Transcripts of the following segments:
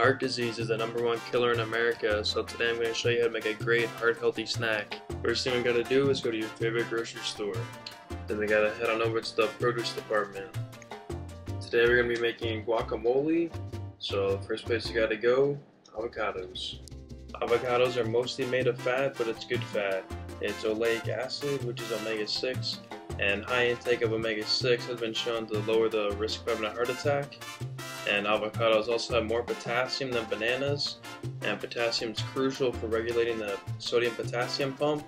Heart disease is the #1 killer in America, so today I'm going to show you how to make a great heart-healthy snack. First thing we got to do is go to your favorite grocery store. Then we got to head on over to the produce department. Today we're going to be making guacamole, so first place you got to go, avocados. Avocados are mostly made of fat, but it's good fat. It's oleic acid, which is omega-6, and high intake of omega-6 has been shown to lower the risk of having a heart attack. And avocados also have more potassium than bananas, and potassium is crucial for regulating the sodium-potassium pump,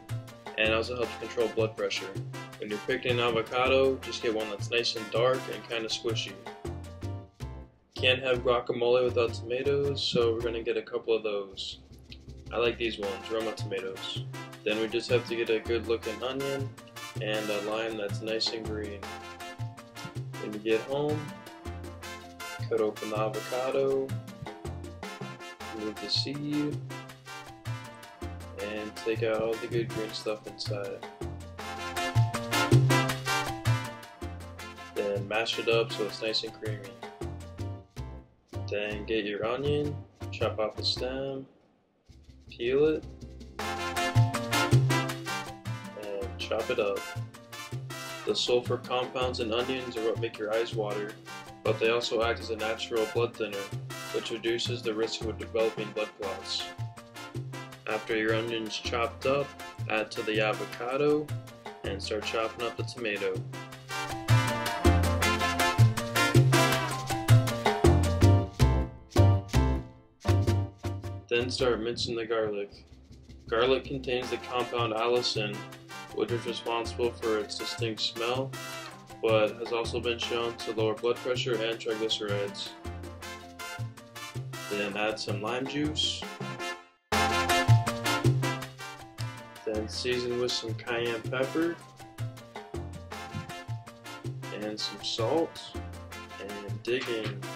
and it also helps control blood pressure. When you're picking an avocado, just get one that's nice and dark and kind of squishy. Can't have guacamole without tomatoes, so we're going to get a couple of those. I like these ones, Roma tomatoes. Then we just have to get a good looking onion and a lime that's nice and green. When you get home, cut open the avocado, remove the seed, and take out all the good green stuff inside. Then mash it up so it's nice and creamy. Then get your onion, chop off the stem, peel it, and chop it up. The sulfur compounds in onions are what make your eyes water, but they also act as a natural blood thinner, which reduces the risk of developing blood clots. After your onions chopped up, add to the avocado and start chopping up the tomato. Then start mincing the garlic. Garlic contains the compound allicin, which is responsible for its distinct smell, but has also been shown to lower blood pressure and triglycerides. Then add some lime juice. Then season with some cayenne pepper and some salt, and dig in.